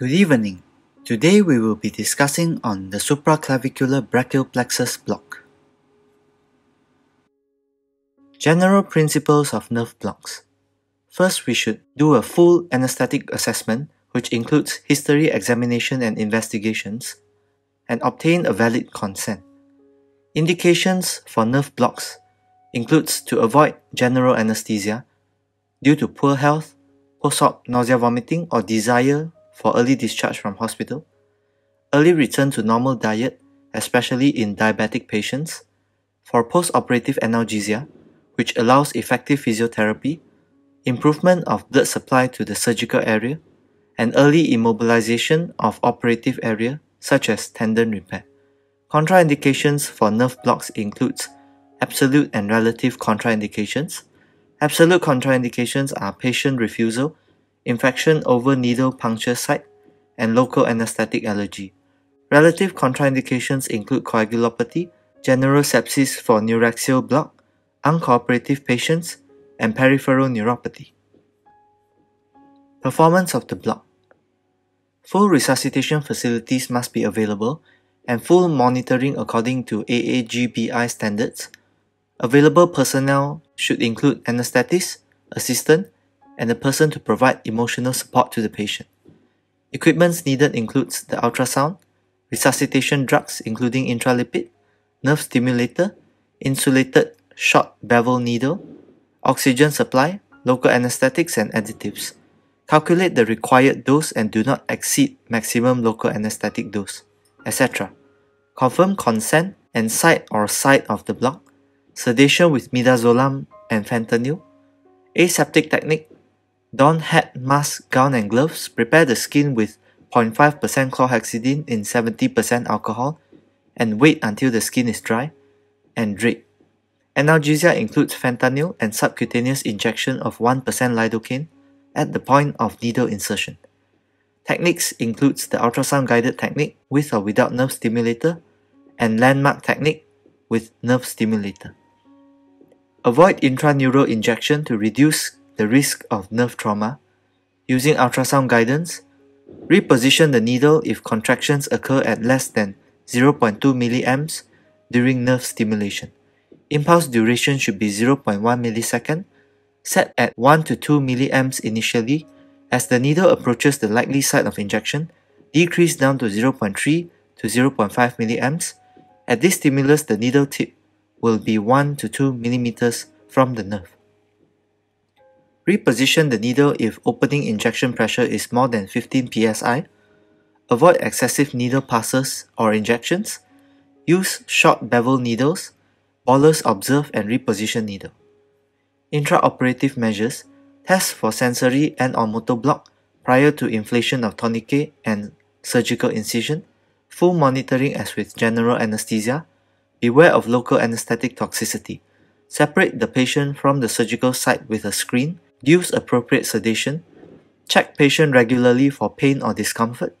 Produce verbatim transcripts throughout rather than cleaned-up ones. Good evening. Today we will be discussing on the supraclavicular brachial plexus block. General principles of nerve blocks. First, we should do a full anesthetic assessment, which includes history examination and investigations, and obtain a valid consent. Indications for nerve blocks includes to avoid general anesthesia due to poor health, post-op nausea vomiting or desire for early discharge from hospital, early return to normal diet, especially in diabetic patients, for post-operative analgesia, which allows effective physiotherapy, improvement of blood supply to the surgical area, and early immobilization of operative area such as tendon repair. Contraindications for nerve blocks includes absolute and relative contraindications. Absolute contraindications are patient refusal, infection over needle puncture site, and local anesthetic allergy. Relative contraindications include coagulopathy, general sepsis for neuraxial block, uncooperative patients, and peripheral neuropathy. Performance of the block. Full resuscitation facilities must be available and full monitoring according to A A G B I standards. Available personnel should include anesthetist, assistant, and a person to provide emotional support to the patient. Equipments needed includes the ultrasound, resuscitation drugs including intralipid, nerve stimulator, insulated short bevel needle, oxygen supply, local anesthetics and additives. Calculate the required dose and do not exceed maximum local anesthetic dose, et cetera. Confirm consent and site or site of the block, sedation with midazolam and fentanyl, aseptic technique, don hat, mask, gown and gloves, prepare the skin with zero point five percent chlorhexidine in seventy percent alcohol, and wait until the skin is dry, and drape. Analgesia includes fentanyl and subcutaneous injection of one percent lidocaine at the point of needle insertion. Techniques includes the ultrasound-guided technique with or without nerve stimulator and landmark technique with nerve stimulator. Avoid intraneural injection to reduce the risk of nerve trauma using ultrasound guidance. Reposition the needle if contractions occur at less than zero point two milliamps during nerve stimulation. Impulse duration should be zero point one millisecond, set at one to two milliamps initially. As the needle approaches the likely site of injection, decrease down to zero point three to zero point five milliamps. At this stimulus, the needle tip will be one to two millimeters from the nerve. Reposition the needle if opening injection pressure is more than fifteen P S I. Avoid excessive needle passes or injections. Use short bevel needles. Ballers observe and reposition needle. Intraoperative measures. Test for sensory and or motor block prior to inflation of tourniquet and surgical incision. Full monitoring as with general anesthesia. Beware of local anesthetic toxicity. Separate the patient from the surgical site with a screen. Use appropriate sedation. Check patient regularly for pain or discomfort.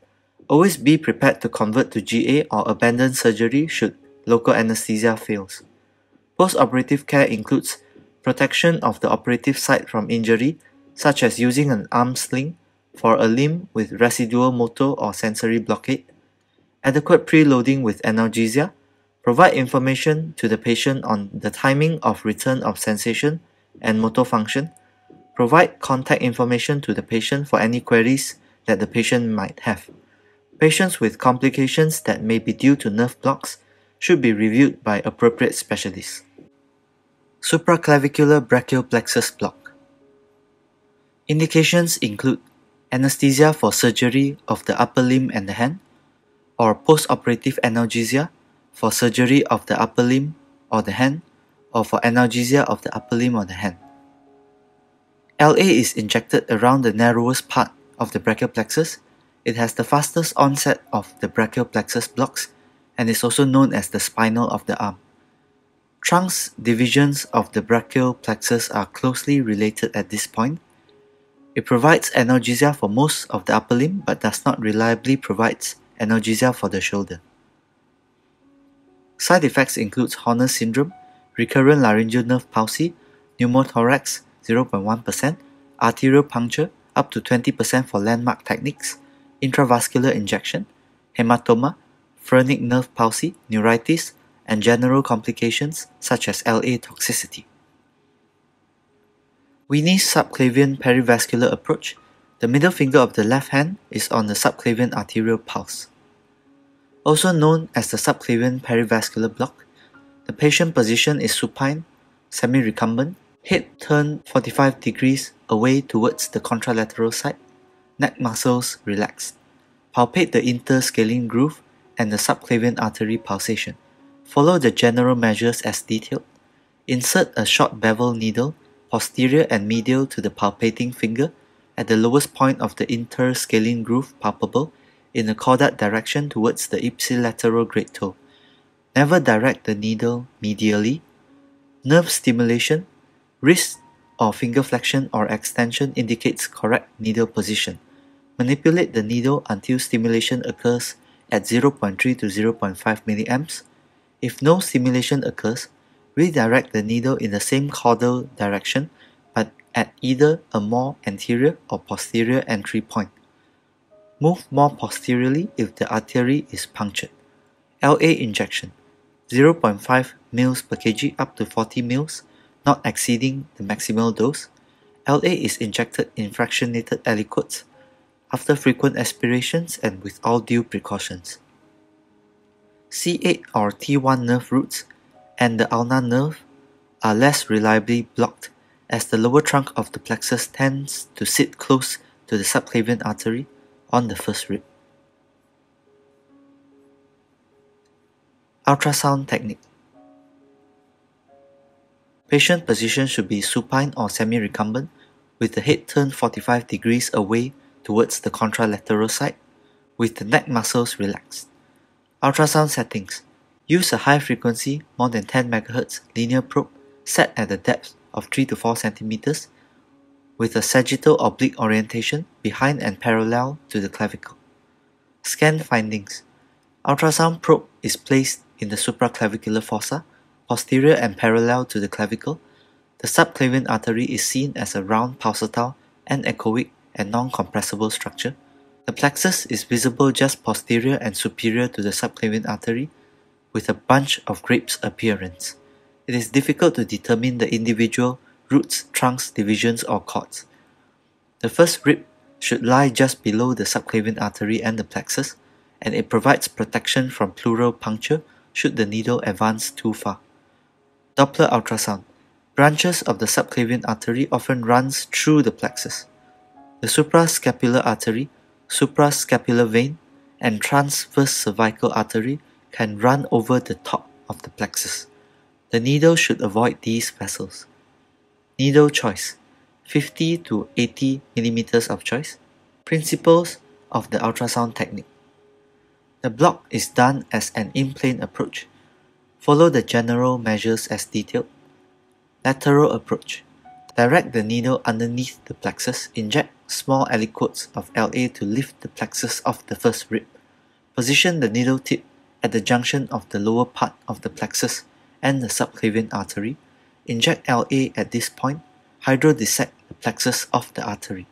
Always be prepared to convert to G A or abandon surgery should local anesthesia fails. Post-operative care includes protection of the operative site from injury, such as using an arm sling for a limb with residual motor or sensory blockade. Adequate preloading with analgesia. Provide information to the patient on the timing of return of sensation and motor function. Provide contact information to the patient for any queries that the patient might have. Patients with complications that may be due to nerve blocks should be reviewed by appropriate specialists. Supraclavicular brachial plexus block. Indications include anesthesia for surgery of the upper limb and the hand, or post-operative analgesia for surgery of the upper limb or the hand, or for analgesia of the upper limb or the hand. L A is injected around the narrowest part of the brachial plexus. It has the fastest onset of the brachial plexus blocks and is also known as the spinal of the arm. Trunks divisions of the brachial plexus are closely related at this point. It provides analgesia for most of the upper limb but does not reliably provide analgesia for the shoulder. Side effects include Horner syndrome, recurrent laryngeal nerve palsy, pneumothorax zero point one percent, arterial puncture up to twenty percent for landmark techniques, intravascular injection, hematoma, phrenic nerve palsy, neuritis, and general complications such as L A toxicity. Winnie's subclavian perivascular approach. The middle finger of the left hand is on the subclavian arterial pulse. Also known as the subclavian perivascular block, the patient position is supine, semi-recumbent, head turned forty-five degrees away towards the contralateral side, neck muscles relaxed. Palpate the interscalene groove and the subclavian artery pulsation. Follow the general measures as detailed. Insert a short bevel needle, posterior and medial to the palpating finger, at the lowest point of the interscalene groove palpable, in a chordate direction towards the ipsilateral great toe. Never direct the needle medially. Nerve stimulation, wrist or finger flexion or extension indicates correct needle position. Manipulate the needle until stimulation occurs at zero point three to zero point five milliamps. If no stimulation occurs, redirect the needle in the same caudal direction but at either a more anterior or posterior entry point. Move more posteriorly if the artery is punctured. L A injection, zero point five milliliters per kilogram up to forty milliliters, not exceeding the maximal dose. L A is injected in fractionated aliquots after frequent aspirations and with all due precautions. C eight or T one nerve roots and the ulnar nerve are less reliably blocked as the lower trunk of the plexus tends to sit close to the subclavian artery on the first rib. Ultrasound technique. Patient position should be supine or semi-recumbent with the head turned forty-five degrees away towards the contralateral side with the neck muscles relaxed. Ultrasound settings. Use a high frequency more than ten megahertz linear probe set at the depth of three to four centimeters with a sagittal oblique orientation behind and parallel to the clavicle. Scan findings. Ultrasound probe is placed in the supraclavicular fossa, posterior and parallel to the clavicle. The subclavian artery is seen as a round pulsatile, anechoic and non-compressible structure. The plexus is visible just posterior and superior to the subclavian artery, with a bunch of grapes appearance. It is difficult to determine the individual roots, trunks, divisions or cords. The first rib should lie just below the subclavian artery and the plexus, and it provides protection from pleural puncture should the needle advance too far. Doppler ultrasound. Branches of the subclavian artery often runs through the plexus. The suprascapular artery, suprascapular vein, and transverse cervical artery can run over the top of the plexus. The needle should avoid these vessels. Needle choice, fifty to eighty millimeters of choice. Principles of the ultrasound technique. The block is done as an in-plane approach. Follow the general measures as detailed. Lateral approach. Direct the needle underneath the plexus. Inject small aliquots of L A to lift the plexus off the first rib. Position the needle tip at the junction of the lower part of the plexus and the subclavian artery. Inject L A at this point. Hydrodissect the plexus off the artery.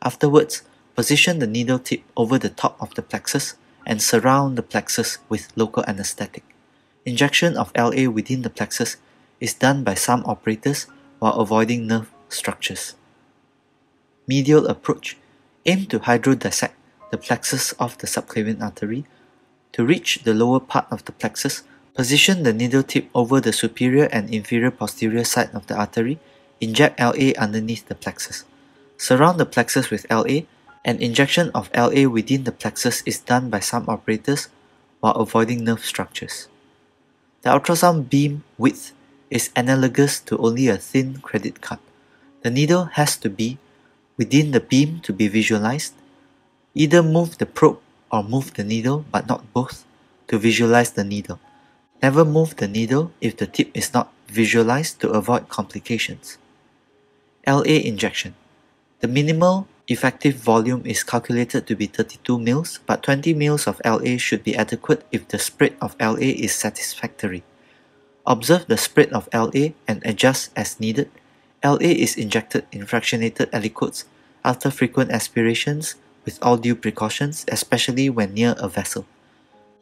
Afterwards, position the needle tip over the top of the plexus and surround the plexus with local anesthetic. Injection of L A within the plexus is done by some operators while avoiding nerve structures. Medial approach. Aim to hydrodissect the plexus of the subclavian artery. To reach the lower part of the plexus, position the needle tip over the superior and inferior posterior side of the artery. Inject L A underneath the plexus. Surround the plexus with L A. An injection of L A within the plexus is done by some operators while avoiding nerve structures. The ultrasound beam width is analogous to only a thin credit card. The needle has to be within the beam to be visualized. Either move the probe or move the needle, but not both, to visualize the needle. Never move the needle if the tip is not visualized to avoid complications. L A injection. The minimal effective volume is calculated to be thirty-two milliliters, but twenty milliliters of L A should be adequate if the spread of L A is satisfactory. Observe the spread of L A and adjust as needed. L A is injected in fractionated aliquots after frequent aspirations with all due precautions, especially when near a vessel.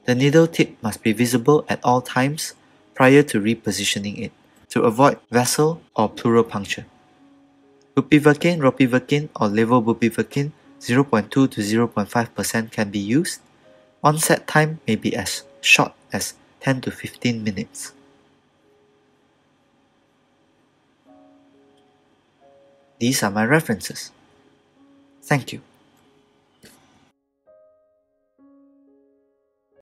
The needle tip must be visible at all times prior to repositioning it, to avoid vessel or pleural puncture. Bupivacaine, ropivacaine or levobupivacaine zero point two to zero point five percent can be used. Onset time may be as short as ten to fifteen minutes. These are my references. Thank you.